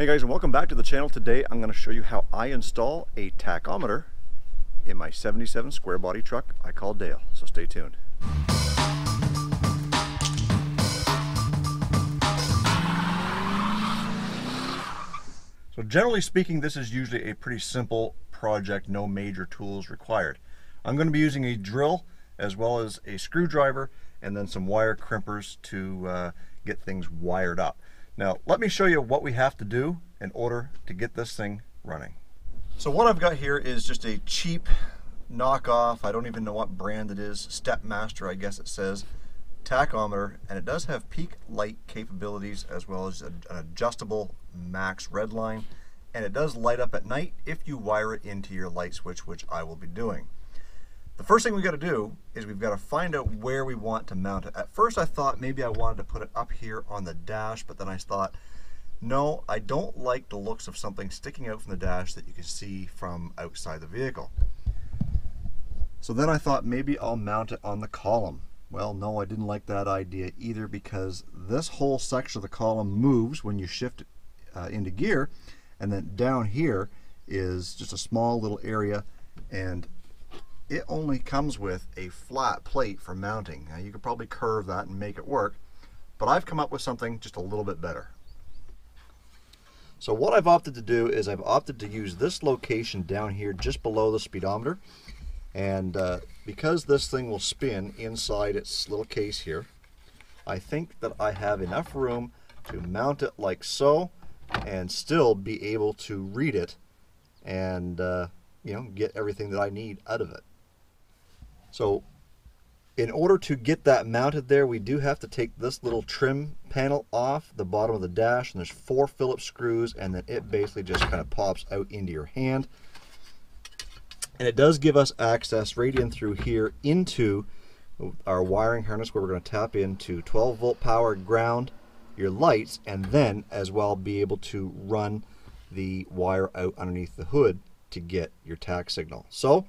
Hey guys, and welcome back to the channel. Today I'm going to show you how I install a tachometer in my 77 square body truck I call Dale, so stay tuned. So generally speaking, this is usually a pretty simple project, no major tools required. I'm going to be using a drill as well as a screwdriver and then some wire crimpers to get things wired up. Now, let me show you what we have to do in order to get this thing running. So what I've got here is just a cheap knockoff, I don't even know what brand it is, Stepmaster, I guess it says, tachometer, and it does have peak light capabilities as well as an adjustable max red line, and it does light up at night if you wire it into your light switch, which I will be doing. The first thing we've got to do is we've got to find out where we want to mount it. At first I thought maybe I wanted to put it up here on the dash, but then I thought, no, I don't like the looks of something sticking out from the dash that you can see from outside the vehicle. So then I thought maybe I'll mount it on the column. Well, no, I didn't like that idea either, because this whole section of the column moves when you shift it into gear, and then down here is just a small little area, and it only comes with a flat plate for mounting. Now you could probably curve that and make it work, but I've come up with something just a little bit better. So what I've opted to do is I've opted to use this location down here just below the speedometer, and because this thing will spin inside its little case here, I think that I have enough room to mount it like so and still be able to read it and you know, get everything that I need out of it. So in order to get that mounted there, we do have to take this little trim panel off the bottom of the dash, and there's 4 Phillips screws, and then it basically just kind of pops out into your hand. And it does give us access right in through here into our wiring harness, where we're going to tap into 12 volt power, ground, your lights, and then as well be able to run the wire out underneath the hood to get your tach signal. So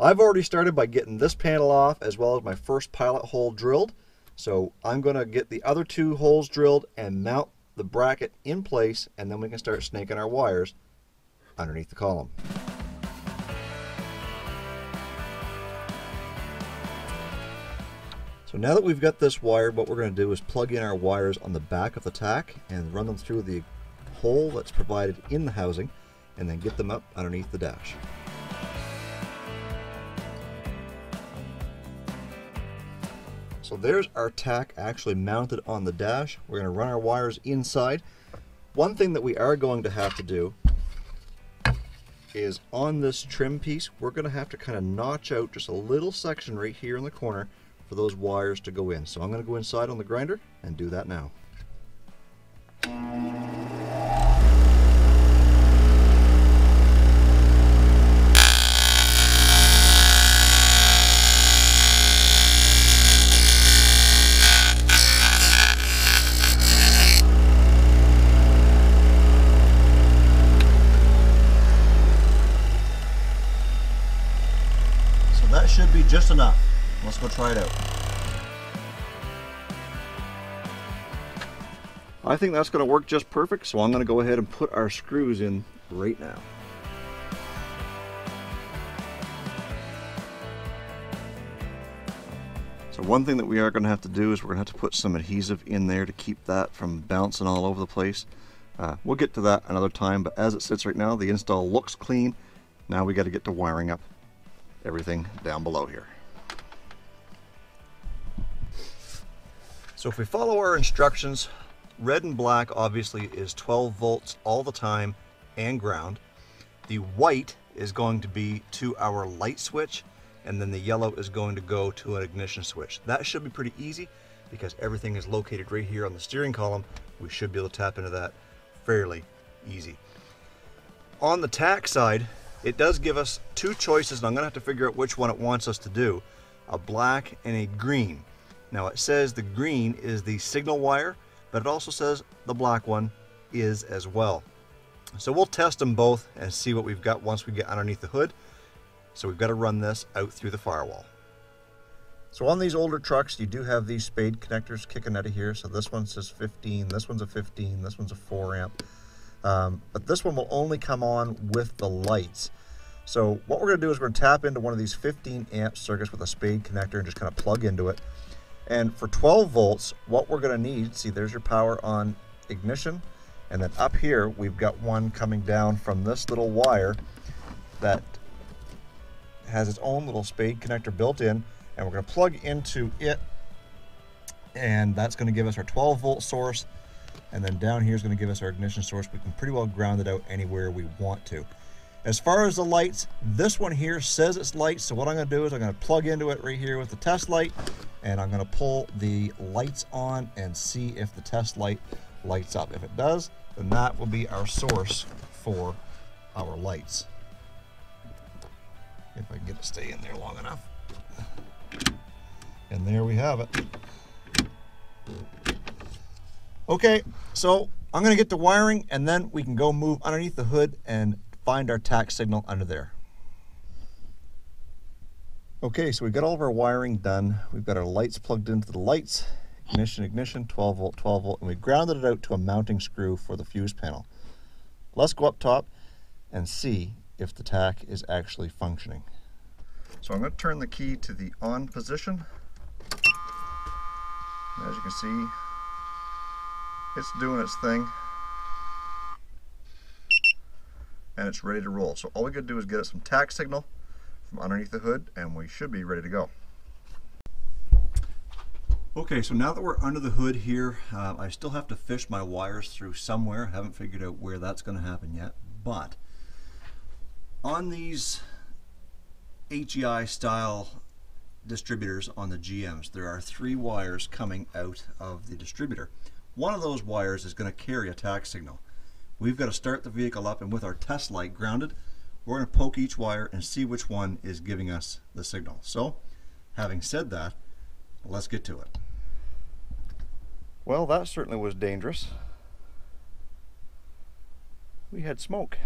I've already started by getting this panel off as well as my first pilot hole drilled. So I'm going to get the other 2 holes drilled and mount the bracket in place, and then we can start snaking our wires underneath the column. So now that we've got this wired, what we're going to do is plug in our wires on the back of the tach and run them through the hole that's provided in the housing, and then get them up underneath the dash. So there's our tach actually mounted on the dash. We're going to run our wires inside. One thing that we are going to have to do is on this trim piece, we're going to have to kind of notch out just a little section right here in the corner for those wires to go in. So I'm going to go inside on the grinder and do that now. Should be just enough. Let's go try it out. I think that's going to work just perfect, so I'm going to go ahead and put our screws in right now. So one thing that we are going to have to do is we're going to have to put some adhesive in there to keep that from bouncing all over the place. We'll get to that another time, but as it sits right now, the install looks clean. Now we got to get to wiring up everything down below here. So if we follow our instructions, red and black obviously is 12 volts all the time and ground. The white is going to be to our light switch, and then the yellow is going to go to an ignition switch. That should be pretty easy because everything is located right here on the steering column. We should be able to tap into that fairly easy. On the tach side, it does give us 2 choices, and I'm going to have to figure out which one it wants us to do, a black and a green. Now it says the green is the signal wire, but it also says the black one is as well. So we'll test them both and see what we've got once we get underneath the hood. So we've got to run this out through the firewall. So on these older trucks, you do have these spade connectors kicking out of here. So this one says 15, this one's a 15, this one's a 4 amp. But this one will only come on with the lights. So what we're going to do is we're going to tap into one of these 15 amp circuits with a spade connector and just kind of plug into it. And for 12 volts, what we're going to need, see, there's your power on ignition. And then up here, we've got one coming down from this little wire that has its own little spade connector built in. And we're going to plug into it. And that's going to give us our 12 volt source. And then down here is going to give us our ignition source. We can pretty well ground it out anywhere we want to. As far as the lights, this one here says it's lights. So what I'm going to do is I'm going to plug into it right here with the test light, and I'm going to pull the lights on and see if the test light lights up. If it does, then that will be our source for our lights. If I can get it to stay in there long enough. And there we have it. Okay, so I'm going to get the wiring, and then we can go move underneath the hood and find our tack signal under there. Okay, so we've got all of our wiring done. We've got our lights plugged into the lights, ignition, ignition, 12 volt, 12 volt, and we grounded it out to a mounting screw for the fuse panel. Let's go up top and see if the tack is actually functioning. So I'm going to turn the key to the on position. As you can see, it's doing its thing. And it's ready to roll. So all we gotta do is get it some tack signal from underneath the hood, and we should be ready to go. Okay, so now that we're under the hood here, I still have to fish my wires through somewhere. I haven't figured out where that's gonna happen yet, but on these HEI style distributors on the GMs, there are 3 wires coming out of the distributor. One of those wires is gonna carry a tack signal. We've got to start the vehicle up, and with our test light grounded, we're going to poke each wire and see which one is giving us the signal. So, having said that, let's get to it. Well, that certainly was dangerous. We had smoke.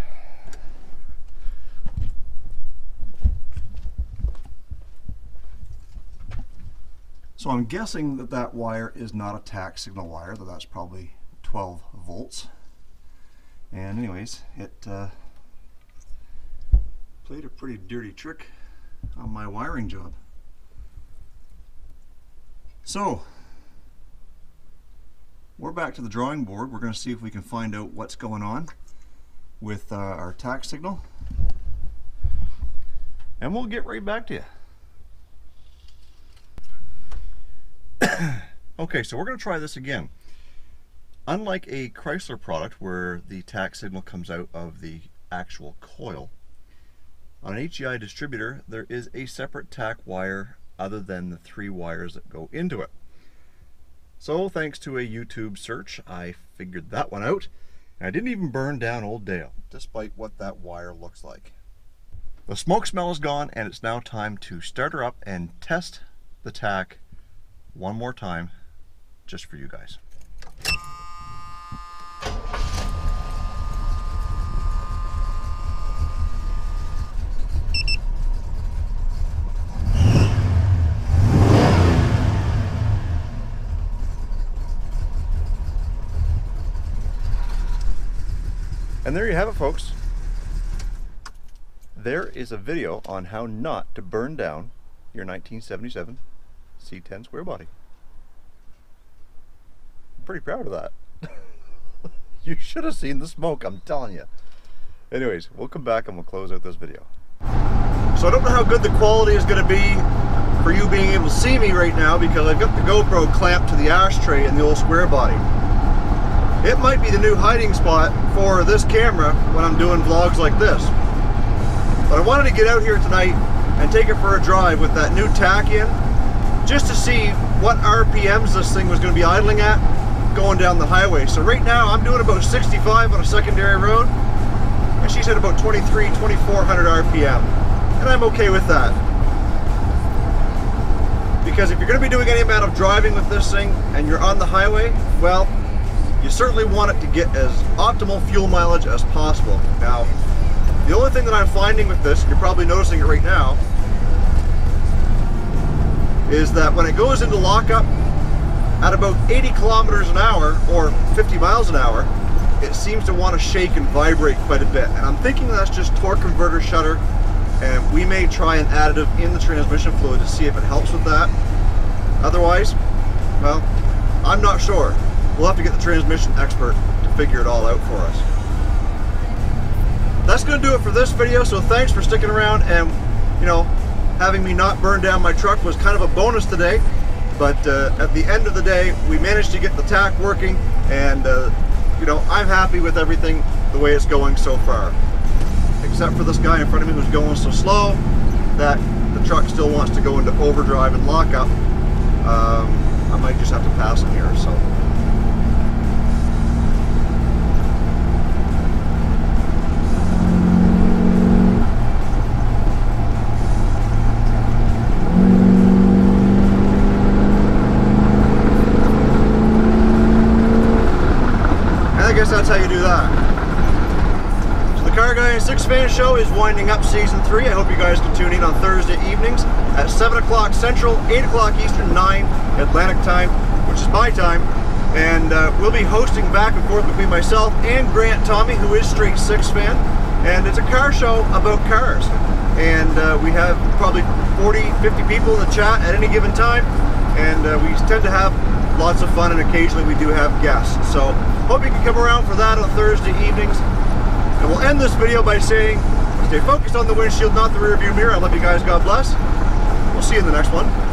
So I'm guessing that that wire is not a tack signal wire, though that's probably 12 volts. And anyways, it played a pretty dirty trick on my wiring job. So, we're back to the drawing board. We're going to see if we can find out what's going on with our tack signal. And we'll get right back to you. Okay, so we're going to try this again. Unlike a Chrysler product where the tack signal comes out of the actual coil, on an HEI distributor there is a separate tack wire other than the 3 wires that go into it. So thanks to a YouTube search, I figured that one out, and I didn't even burn down old Dale, despite what that wire looks like. The smoke smell is gone, and it's now time to start her up and test the tack one more time just for you guys. And there you have it, folks. There is a video on how not to burn down your 1977 C10 Square Body. I'm pretty proud of that. You should have seen the smoke, I'm telling you. Anyways, we'll come back and we'll close out this video. So I don't know how good the quality is going to be for you being able to see me right now, because I've got the GoPro clamped to the ashtray in the old Square Body. It might be the new hiding spot for this camera when I'm doing vlogs like this. But I wanted to get out here tonight and take it for a drive with that new tack in, just to see what RPMs this thing was going to be idling at going down the highway. So right now I'm doing about 65 on a secondary road, and she's at about 2,400 RPM. And I'm okay with that. Because if you're going to be doing any amount of driving with this thing and you're on the highway, well, you certainly want it to get as optimal fuel mileage as possible. Now, the only thing that I'm finding with this, and you're probably noticing it right now, is that when it goes into lockup at about 80 kilometers an hour or 50 miles an hour, it seems to want to shake and vibrate quite a bit, and I'm thinking that's just torque converter shutter, and we may try an additive in the transmission fluid to see if it helps with that. Otherwise, well, I'm not sure. We'll have to get the transmission expert to figure it all out for us. That's going to do it for this video, so thanks for sticking around, and you know, having me not burn down my truck was kind of a bonus today, but at the end of the day, we managed to get the tack working, and you know, I'm happy with everything the way it's going so far. Except for this guy in front of me who's going so slow that the truck still wants to go into overdrive and lockup. I might just have to pass him here, so. That's how you do that. So the Car Guy and Six Fan Show is winding up season 3. I hope you guys can tune in on Thursday evenings at 7 o'clock Central, 8 o'clock Eastern, 9 Atlantic time, which is my time. And we'll be hosting back and forth between myself and Grant Tommy, who is Street Six Fan. And it's a car show about cars. And we have probably 40, 50 people in the chat at any given time. And we tend to have lots of fun, and occasionally we do have guests. So hope you can come around for that on Thursday evenings. And we'll end this video by saying, stay focused on the windshield, not the rearview mirror. I love you guys. God bless. We'll see you in the next one.